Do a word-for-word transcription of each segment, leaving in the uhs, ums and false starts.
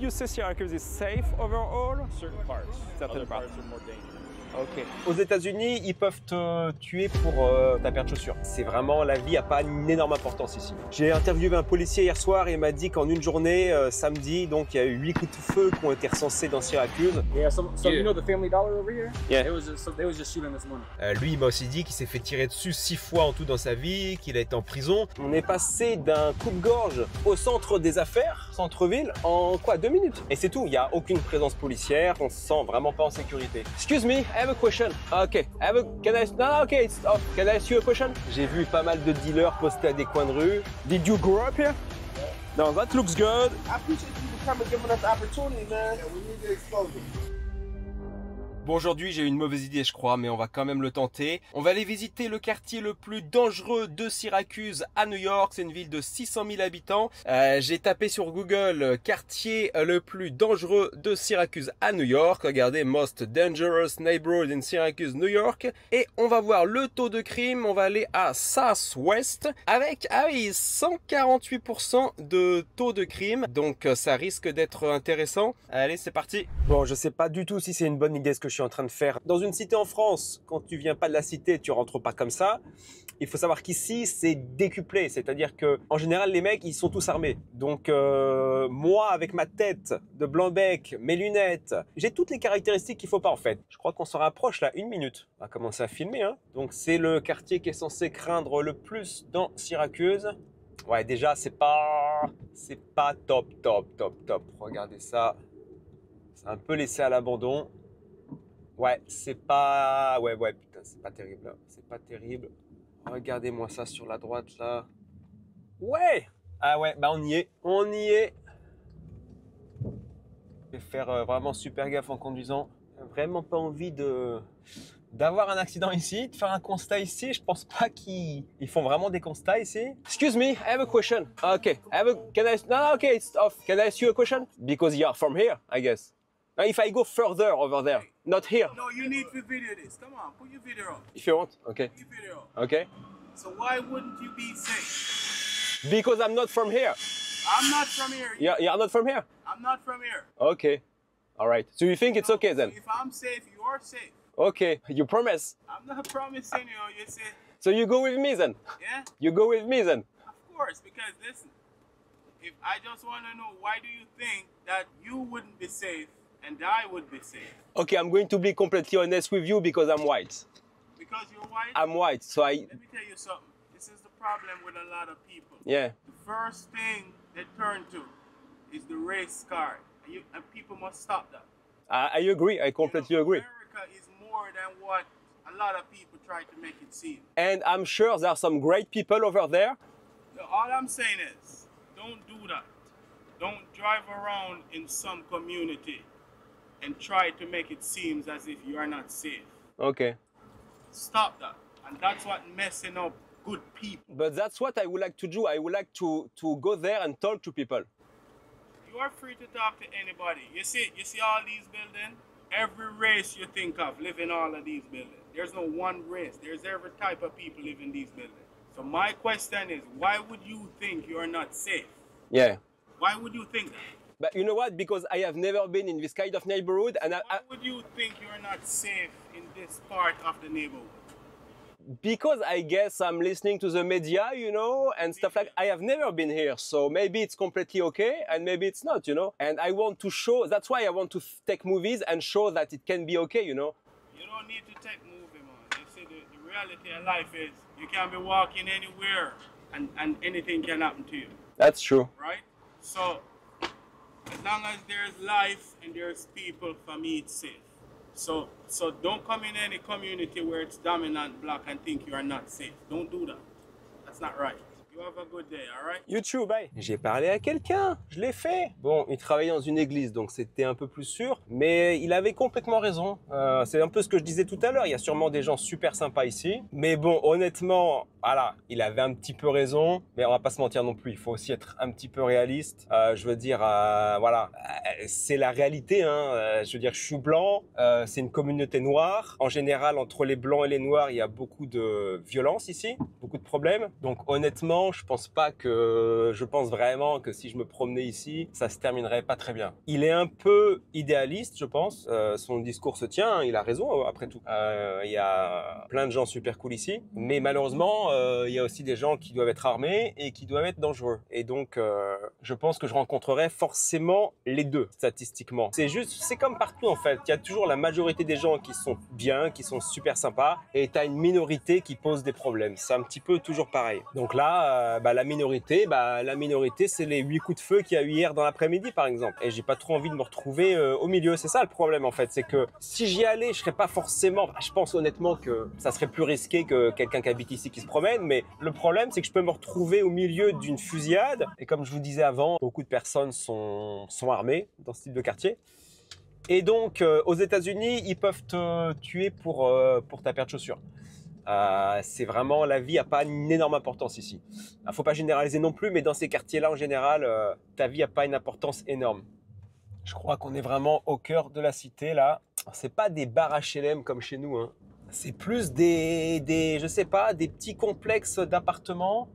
would you say Syracuse is safe overall? Certain parts. Certain parts. parts are more dangerous. Ok. Aux États-Unis, ils peuvent te tuer pour euh, ta paire de chaussures. C'est vraiment, la vie n'a pas une énorme importance ici. J'ai interviewé un policier hier soir et il m'a dit qu'en une journée, euh, samedi, donc il y a eu huit coups de feu qui ont été recensés dans Syracuse. Yeah, some, some, yeah. You know the Family Dollar over here? Yeah. It was just, so they was just shooting this morning. Euh, lui, il m'a aussi dit qu'il s'est fait tirer dessus six fois en tout dans sa vie, qu'il a été en prison. On est passé d'un coupe-gorge au centre des affaires, centre-ville, en quoi, deux minutes. Et c'est tout, il n'y a aucune présence policière, on se sent vraiment pas en sécurité. Excuse me. I have a question. Ok. I have a... Can I... No, okay. It's... Oh, can I ask you a question? J'ai vu pas mal de dealers poster à des coins de rue. Did you grow up here? Yeah. No, that looks good. I appreciate you coming and giving us the opportunity, man. Yeah, we need to expose it. Bon, aujourd'hui, j'ai une mauvaise idée, je crois, mais on va quand même le tenter. On va aller visiter le quartier le plus dangereux de Syracuse à New York. C'est une ville de six cent mille habitants. Euh, j'ai tapé sur Google « quartier le plus dangereux de Syracuse à New York ». Regardez « Most dangerous neighborhood in Syracuse, New York ». Et on va voir le taux de crime. On va aller à Southwest avec, ah oui, cent quarante-huit pour cent de taux de crime. Donc, ça risque d'être intéressant. Allez, c'est parti. Bon, je sais pas du tout si c'est une bonne idée ce que je suis en train de faire. Dans une cité en France, quand tu viens pas de la cité, tu rentres pas comme ça. Il faut savoir qu'ici, c'est décuplé. C'est-à-dire que en général, les mecs, ils sont tous armés. Donc, euh, moi, avec ma tête de blanc-bec, mes lunettes, j'ai toutes les caractéristiques qu'il faut pas, en fait. Je crois qu'on s'en rapproche, là, une minute. On va commencer à filmer, hein. Donc, c'est le quartier qui est censé craindre le plus dans Syracuse. Ouais, déjà, c'est pas... c'est pas top, top, top, top. Regardez ça. C'est un peu laissé à l'abandon. Ouais, c'est pas... Ouais, ouais, putain, c'est pas terrible, là. C'est pas terrible. Regardez-moi ça sur la droite, là. Ouais! Ah ouais, bah on y est. On y est. Je vais faire euh, vraiment super gaffe en conduisant. Vraiment pas envie de... d'avoir un accident ici, de faire un constat ici. Je pense pas qu'ils ils font vraiment des constats ici. Excuse me, I have a question. Ok, I have a... Can I... No, ok, it's off. Can I ask you a question? Because you are from here, I guess. If I go further over there, not here. No, you need to video this. Come on, put your video up. If you want, okay. Put your video up. Okay. So why wouldn't you be safe? Because I'm not from here. I'm not from here. Yeah, you're not from here? I'm not from here. Okay. All right. So you think no, it's okay then? So if I'm safe, you are safe. Okay. You promise? I'm not promising you, you say. So you go with me then? Yeah. You go with me then? Of course, because listen, if I just want to know why do you think that you wouldn't be safe? And I would be safe. Okay, I'm going to be completely honest with you because I'm white. Because you're white? I'm white, so I... Let me tell you something. This is the problem with a lot of people. Yeah. The first thing they turn to is the race card. And, you, and people must stop that. I, I agree. I completely you know, agree. America is more than what a lot of people try to make it seem. And I'm sure there are some great people over there. So all I'm saying is, don't do that. Don't drive around in some community and try to make it seem as if you are not safe. Okay. Stop that. And that's what messing up good people. But that's what I would like to do. I would like to, to go there and talk to people. You are free to talk to anybody. You see, you see all these buildings? Every race you think of live in all of these buildings. There's no one race. There's every type of people live in these buildings. So my question is, why would you think you are not safe? Yeah. Why would you think that? But you know what? Because I have never been in this kind of neighborhood, and I, I... Why would you think you're not safe in this part of the neighborhood? Because I guess I'm listening to the media, you know, and stuff like... I have never been here, so maybe it's completely okay, and maybe it's not, you know? And I want to show... That's why I want to take movies and show that it can be okay, you know? You don't need to take movies, man. You see, the, the reality of life is you can be walking anywhere, and, and anything can happen to you. That's true. Right? So... As long as there's life and there's people, for me, it's safe. So, so don't come in any community where it's dominant black and think you are not safe. Don't do that. That's not right. You have a good day, all right? You too, bye. J'ai parlé à quelqu'un, je l'ai fait. Bon, il travaillait dans une église, donc c'était un peu plus sûr, mais il avait complètement raison. Euh, c'est un peu ce que je disais tout à l'heure, il y a sûrement des gens super sympas ici. Mais bon, honnêtement, voilà, il avait un petit peu raison, mais on va pas se mentir non plus, il faut aussi être un petit peu réaliste. Euh, je veux dire, euh, voilà, euh, c'est la réalité, hein. Euh, je veux dire, je suis blanc, euh, c'est une communauté noire. En général, entre les blancs et les noirs, il y a beaucoup de violence ici, beaucoup de problèmes. Donc honnêtement, honnêtement, je pense pas que, je pense vraiment que si je me promenais ici, ça se terminerait pas très bien. Il est un peu idéaliste, je pense. Euh, son discours se tient, hein, il a raison après tout. Euh, il y a plein de gens super cool ici, mais malheureusement, euh, il y a aussi des gens qui doivent être armés et qui doivent être dangereux. Et donc, euh, je pense que je rencontrerai forcément les deux statistiquement. C'est juste, c'est comme partout en fait. Il y a toujours la majorité des gens qui sont bien, qui sont super sympas, et t'as une minorité qui pose des problèmes. C'est un petit peu toujours pareil. Donc là, euh, bah, la minorité, bah, la minorité, c'est les huit coups de feu qu'il y a eu hier dans l'après-midi, par exemple. Et j'ai pas trop envie de me retrouver euh, au milieu. C'est ça le problème en fait, c'est que si j'y allais, je serais pas forcément. Bah, je pense honnêtement que ça serait plus risqué que quelqu'un qui habite ici qui se promène. Mais le problème, c'est que je peux me retrouver au milieu d'une fusillade. Et comme je vous disais avant, beaucoup de personnes sont sont armées dans ce type de quartier. Et donc, euh, aux États-Unis, ils peuvent te tuer pour, euh, pour ta paire de chaussures. Euh, c'est vraiment, la vie n'a pas une énorme importance ici. Il ne faut pas généraliser non plus, mais dans ces quartiers-là, en général, euh, ta vie n'a pas une importance énorme. Je crois qu'on est vraiment au cœur de la cité, là. Ce n'est pas des bars H L M comme chez nous, hein. C'est plus des, des, je sais pas, des petits complexes d'appartements.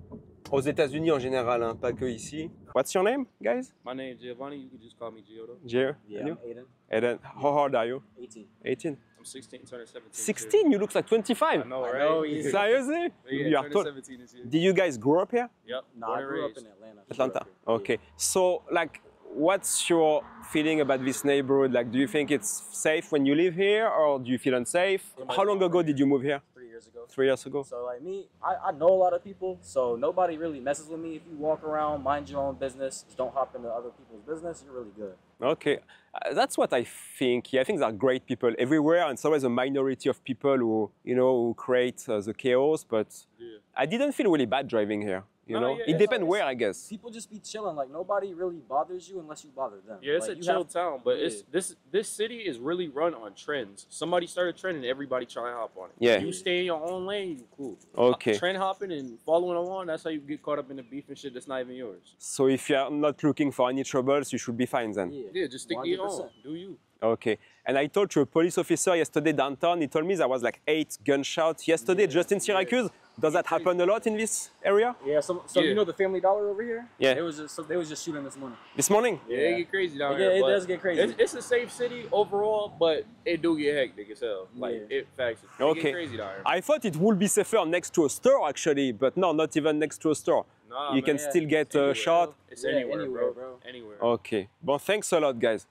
Aux États-Unis en général, hein, pas que ici. What's your name, guys? My name is Giovanni. You can just call me Gio. Gio? Yeah, and you? Aiden. Aiden. How old are you? eighteen. eighteen. I'm sixteen, turning seventeen. sixteen? Too. You look like twenty-five. I know, right? I know, yeah. Seriously? Yeah, you are seventeen this year. Did you guys grow up here? Yep. No, I grew up in Atlanta. Atlanta. Okay. Yeah. So, like, what's your feeling about this neighborhood? Like, do you think it's safe when you live here, or do you feel unsafe? How long ago did you move here? Years ago. Three years ago. So like me, I, I know a lot of people, so nobody really messes with me. If you walk around, mind your own business, just don't hop into other people's business, you're really good. Okay, uh, that's what I think. Yeah, I think there are great people everywhere, and it's always a minority of people who, you know, who create uh, the chaos, but yeah. I didn't feel really bad driving here. You know, no, yeah, it depends like, where, I guess. People just be chilling. Like, nobody really bothers you unless you bother them. Yeah, it's like, a chill have... town, but yeah. it's this this city is really run on trends. Somebody started trending, everybody try to hop on it. Yeah. You stay in your own lane, you cool. Okay. Trend hopping and following along, that's how you get caught up in the beef and shit that's not even yours. So if you're not looking for any troubles, you should be fine then? Yeah, yeah just stick to your own. Do you. Okay. And I told you, a police officer yesterday downtown, he told me there was like eight gunshots yesterday yeah. just in Syracuse. Yeah. Does that happen a lot in this area? Yeah, so, so yeah. you know the Family Dollar over here? Yeah. It was just, so they was just shooting this morning. This morning? Yeah, yeah. They get crazy down it, here. It does get crazy. It's, it's a safe city overall, but it do get hectic as hell. Like, yeah. it facts it. Okay. Get crazy down here. I thought it would be safer next to a store, actually, but no, not even next to a store. Nah, you man, can yeah. still get a uh, shot. It's anywhere, yeah, anywhere bro. bro. Anywhere. Okay. Well, thanks a lot, guys.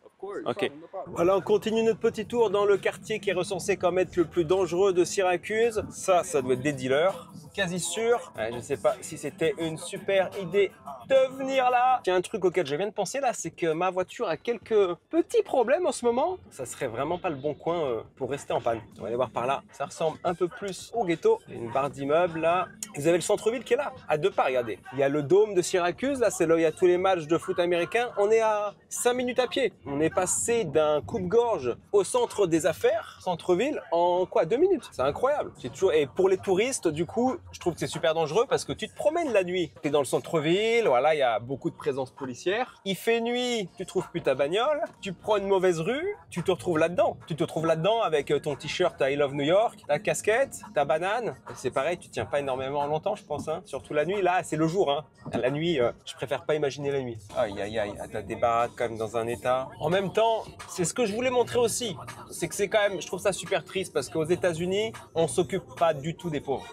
Okay. Voilà, on continue notre petit tour dans le quartier qui est recensé comme être le plus dangereux de Syracuse. Ça, ça doit être des dealers. Quasi sûr. Ouais, je ne sais pas si c'était une super idée de venir là. Il y a un truc auquel je viens de penser là, c'est que ma voiture a quelques petits problèmes en ce moment. Ça serait vraiment pas le bon coin euh, pour rester en panne. On va aller voir par là. Ça ressemble un peu plus au ghetto. Il y a une barre d'immeubles là. Vous avez le centre-ville qui est là, à deux pas, regardez. Il y a le dôme de Syracuse, là, c'est là où il y a tous les matchs de foot américain. On est à cinq minutes à pied. On est passé d'un coupe-gorge au centre des affaires, centre-ville, en quoi, deux minutes? C'est incroyable. C'est toujours... Et pour les touristes, du coup, je trouve que c'est super dangereux parce que tu te promènes la nuit. Tu es dans le centre-ville, voilà, il y a beaucoup de présence policière. Il fait nuit, tu trouves plus ta bagnole, tu prends une mauvaise rue, tu te retrouves là-dedans. Tu te retrouves là-dedans avec ton t-shirt I Love New York, ta casquette, ta banane. C'est pareil, tu tiens pas énormément longtemps, je pense, hein. Surtout la nuit. Là, c'est le jour, hein. La nuit, euh, je préfère pas imaginer la nuit. Aïe, aïe, aïe, t'as des baraques quand même dans un état. En même temps, c'est ce que je voulais montrer aussi. C'est que c'est quand même, je trouve ça super triste parce qu'aux États-Unis, on s'occupe pas du tout des pauvres.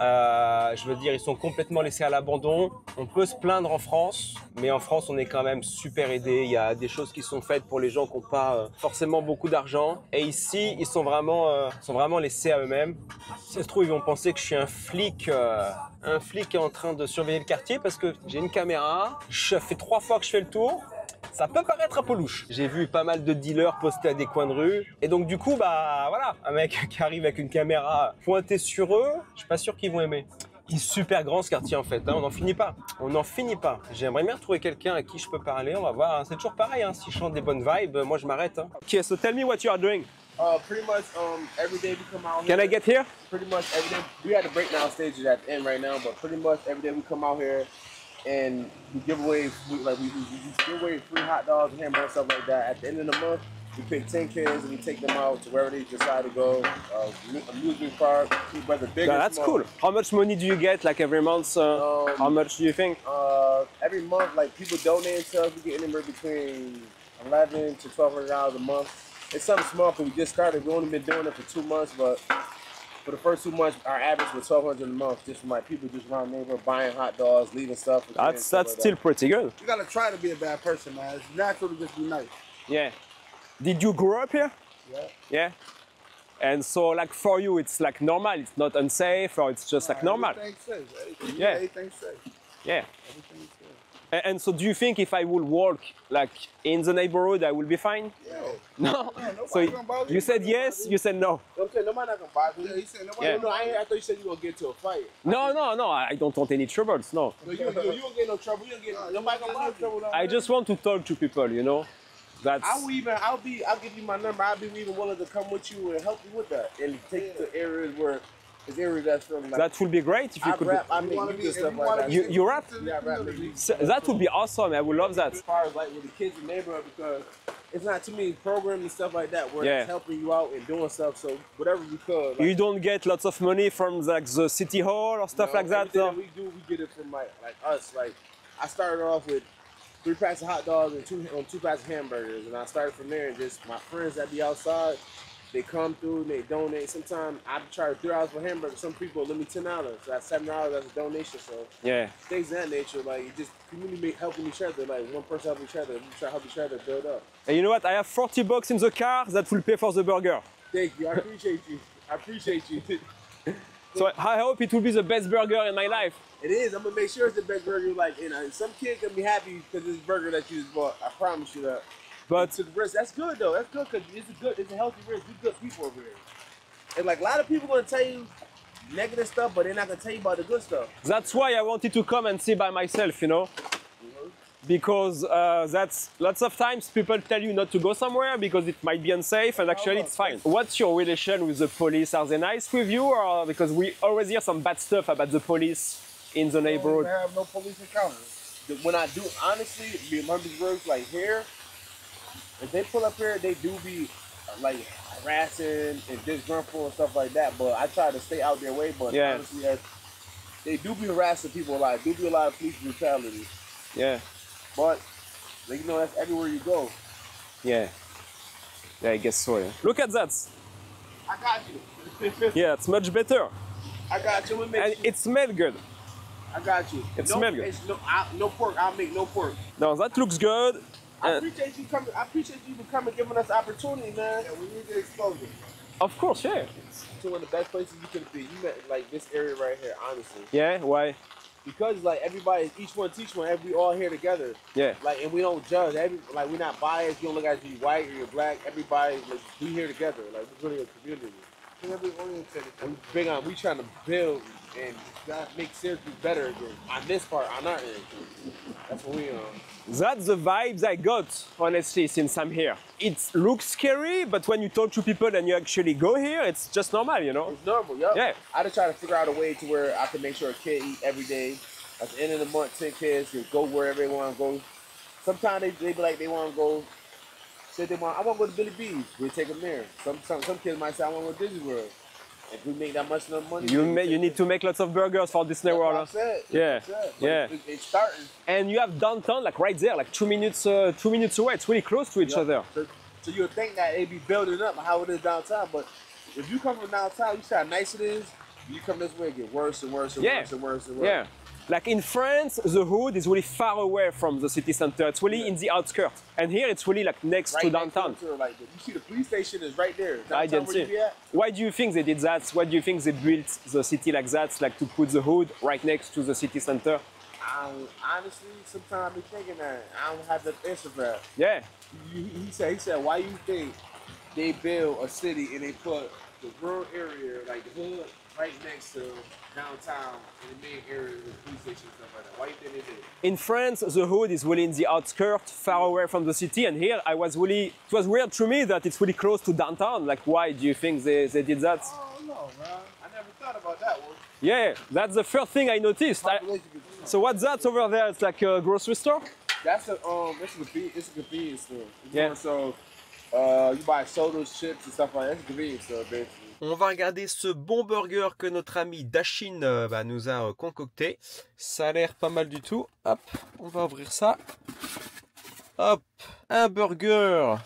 Euh, je veux dire, ils sont complètement laissés à l'abandon. On peut se plaindre en France, mais en France, on est quand même super aidé. Il y a des choses qui sont faites pour les gens qui n'ont pas euh, forcément beaucoup d'argent. Et ici, ils sont vraiment, euh, sont vraiment laissés à eux-mêmes. Si ça se trouve, ils vont penser que je suis un flic, euh, un flic qui est en train de surveiller le quartier parce que j'ai une caméra. Je fais trois fois que je fais le tour. Ça peut paraître un peu louche. J'ai vu pas mal de dealers poster à des coins de rue. Et donc du coup, bah voilà, un mec qui arrive avec une caméra pointée sur eux, je suis pas sûr qu'ils vont aimer. Il est super grand ce quartier en fait, hein, on n'en finit pas. On n'en finit pas. J'aimerais bien trouver quelqu'un à qui je peux parler, on va voir. Hein. C'est toujours pareil, hein, si je chante des bonnes vibes, moi je m'arrête. Hein. Ok, so tell me what you are doing. Uh, pretty much um, every day we come out here. Can I get here? Pretty much every day. We had a breakdown stage at the end right now, but pretty much every day we come out here. And we give away, we, like we, we, we give away free hot dogs, hamburgers, stuff like that. At the end of the month, We pick ten kids and we take them out to wherever they decide to go. Uh, amusement park, whether big no, or that's small. Cool. How much money do you get like every month? Uh, um, how much do you think? Uh, every month, like people donate to us, we get anywhere between eleven to twelve hundred dollars a month. It's something small because we just started. We only been doing it for two months, but for the first two months, our average was twelve hundred a month. Just from like people just around the neighborhood buying hot dogs, leaving stuff. That's that's like still that. Pretty good. You gotta try to be a bad person, man. It's natural to just be nice. Yeah. Did you grow up here? Yeah. Yeah. And so, like for you, it's like normal. It's not unsafe, or it's just no, like normal. Everything's safe. Everything, yeah. Everything's safe. Yeah. Everything's safe. And, and so, do you think if I would walk like in the neighborhood, I will be fine? Yeah. No. Yeah, so you, you said nobody yes. Nobody. You said no. I'm saying nobody not gonna bother you. He said nobody. Yeah. No, I, I thought you said you were gonna get to a fight. No, no, no. I don't want any troubles. No. No, you, you, you don't get no trouble. You don't get no, nobody gonna bother you. Trouble. I just want to talk to people, you know. That's... I will even, I'll be, I'll give you my number. I'll be even willing to come with you and help you with that, and take yeah. to areas where, it's areas that's from. Like, that would be great if you I could. Rap, I mean, you, be, stuff you, like you, you rap? Yeah, I rap. So, that would be awesome. I would love that. As far as like with the kids in the neighborhood, because it's not too many programs and stuff like that where yeah. it's helping you out and doing stuff. So whatever you could. Like, you don't get lots of money from like the city hall or stuff no, like that. No, we do. We get it from like, like us. Like I started off with. Three packs of hot dogs and two um, two packs of hamburgers, and I started from there. And just my friends that be outside, they come through and they donate. Sometimes I charge three dollars for hamburgers. Some people let me ten dollars. So that's seven dollars as a donation. So yeah, things of that nature. Like it just community helping each other. Like one person helping each other. We try to help each other build up. And you know what? I have forty bucks in the car that will pay for the burger. Thank you. I appreciate you. I appreciate you. So I hope it will be the best burger in my life. It is. I'm gonna make sure it's the best burger. Like, you know, some kid can be happy because this burger that you just bought. I promise you that. But and to the rest, that's good though. That's good because it's a good, it's a healthy risk. We good people over here. And like a lot of people gonna tell you negative stuff, but they're not gonna tell you about the good stuff. That's why I wanted to come and see by myself, you know, mm-hmm. because uh, that's lots of times people tell you not to go somewhere because it might be unsafe, and actually it's fine. What's your relation with the police? Are they nice with you, or because we always hear some bad stuff about the police in the neighborhood? I have no police encounters. When I do, honestly, me and my brothers like here, if they pull up here, they do be like harassing and disgruntled and stuff like that. But I try to stay out their way. But yeah. honestly, I, they do be harassing people a lot. Do be a lot of police brutality. Yeah. But, like, you know, that's everywhere you go. Yeah. Yeah, I guess so, yeah. Look at that. I got you. Yeah, it's much better. I got you. And you. It smells good. I got you. It no, smells good. It's no, I, no pork. I'll make no pork. No, that looks good. I appreciate you coming. I appreciate you coming giving us opportunity, man. Yeah, we need to expose it. Of course, yeah. It's one of the best places you could be. You met, like, this area right here, honestly. Yeah, why? Because like everybody, each one teach one, we all here together. Yeah. Like, and we don't judge. Every, like we're not biased. You don't look at you white or you're black. Everybody, like, we here together. Like we're really a community. We big on. We trying to build and make Syracuse better again. On this part, on our end. That's what we on. That's the vibes I got, honestly, since I'm here. It looks scary, but when you talk to people and you actually go here, it's just normal, you know? It's normal, yeah. yeah. I just try to figure out a way to where I can make sure a kid eat every day. At the end of the month, ten kids can go wherever they want to go. Sometimes they, they be like, they want to go, say they want, I want to go to Billy B's. We'll take them there. Some, some, some kids might say, I want to go to Disney World. If we make that much enough money, you, may, you need to make lots of burgers for Disney World. Yeah, yeah. It's, it's starting. And you have downtown, like right there, like two minutes, uh, two minutes away. It's really close to each yep. other. So, so you would think that it'd be building up how it is downtown, but if you come from downtown, you see how nice it is. You come this way, it gets worse and worse and yeah. worse and worse and worse. Yeah. Like in France, the hood is really far away from the city center. It's really yeah. in the outskirts, and here it's really like next right to downtown. Next to, like, you see, the police station is right there. Downtown, I didn't see. Why do you think they did that? Why do you think they built the city like that, like to put the hood right next to the city center? I, honestly, sometimes I be thinking that I don't have the answer for that. Yeah. He, he said, he said, why you think they build a city and they put the rural area, like the hood, right next to downtown in the main area with police station and stuff like that. Why do you think they did it? In France, the hood is really in the outskirts, far away from the city, and here I was really, it was weird to me that it's really close to downtown. Like, why do you think they, they did that? Oh no, man. I never thought about that one. Yeah, that's the first thing I noticed. I, so what's that over there? It's like a grocery store? That's a um, it's a convenience store. It's yeah. So Uh, you buy sodas, chips and stuff like that. It's convenient stuff, basically. On va regarder ce bon burger que notre ami Dashin euh, bah, nous a euh, concocté. Ça a l'air pas mal du tout. Hop, on va ouvrir ça. Hop, un burger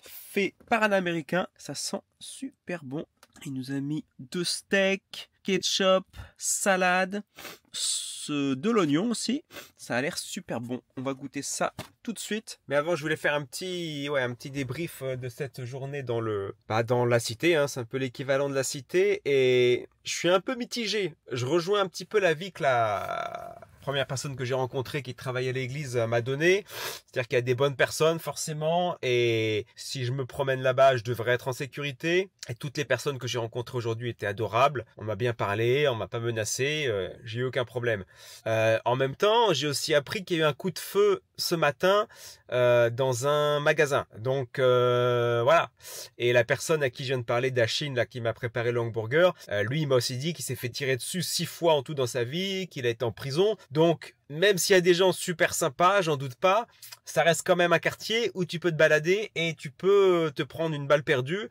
fait par un Américain. Ça sent super bon. Il nous a mis deux steaks, ketchup, salade, ce, de l'oignon aussi. Ça a l'air super bon. On va goûter ça tout de suite. Mais avant, je voulais faire un petit, ouais, un petit débrief de cette journée dans le, bah, dans la cité. Hein, c'est un peu l'équivalent de la cité. Et je suis un peu mitigé. Je rejoins un petit peu l'avis que la première personne que j'ai rencontrée qui travaille à l'église m'a donné. C'est-à-dire qu'il y a des bonnes personnes forcément, et si je me promène là-bas, je devrais être en sécurité. Et toutes les personnes que j'ai rencontrées aujourd'hui étaient adorables. On m'a bien parlé, on m'a pas menacé, euh, j'ai eu aucun problème. Euh, en même temps, j'ai aussi appris qu'il y a eu un coup de feu ce matin euh, dans un magasin. Donc euh, voilà. Et la personne à qui je viens de parler, Dashin, là, qui m'a préparé le hamburger, euh, lui, il m'a aussi dit qu'il s'est fait tirer dessus six fois en tout dans sa vie, qu'il a été en prison. Donc, même s'il y a des gens super sympas, j'en doute pas, ça reste quand même un quartier où tu peux te balader et tu peux te prendre une balle perdue.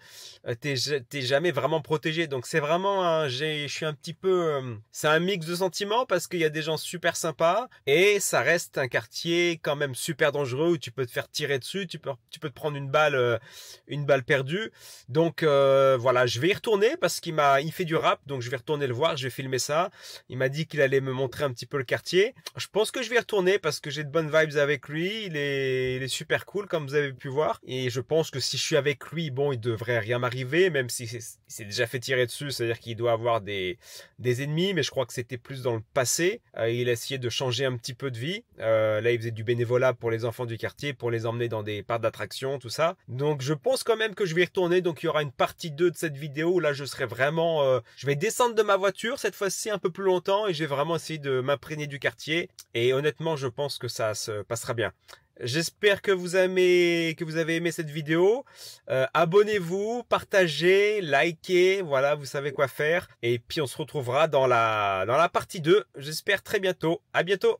T'es, t'es jamais vraiment protégé. Donc, c'est vraiment un, j'ai, je suis un petit peu, c'est un mix de sentiments parce qu'il y a des gens super sympas et ça reste un quartier quand même super dangereux où tu peux te faire tirer dessus, tu peux, tu peux te prendre une balle, une balle perdue. Donc, euh, voilà, je vais y retourner parce qu'il m'a, il fait du rap. Donc, je vais retourner le voir, je vais filmer ça. Il m'a dit qu'il allait me montrer un petit peu le quartier. Je pense que je vais y retourner parce que j'ai de bonnes vibes avec lui. Il est, il est super cool, comme vous avez pu voir. Et je pense que si je suis avec lui, bon, il devrait rien m'arriver, même si c'est déjà fait tirer dessus. C'est-à-dire qu'il doit avoir des, des ennemis, mais je crois que c'était plus dans le passé. Euh, il a essayé de changer un petit peu de vie. Euh, là, il faisait du bénévolat pour les enfants du quartier, pour les emmener dans des parcs d'attractions, tout ça. Donc, je pense quand même que je vais y retourner. Donc, il y aura une partie deux de cette vidéo où là, je serai vraiment, euh, je vais descendre de ma voiture cette fois-ci un peu plus longtemps et j'ai vraiment essayé de m'imprégner du quartier et honnêtement je pense que ça se passera bien. J'espère que vous aimez, que vous avez aimé cette vidéo. Euh, abonnez-vous, partagez, likez, voilà, vous savez quoi faire. Et puis on se retrouvera dans la dans la partie deux, j'espère très bientôt. À bientôt.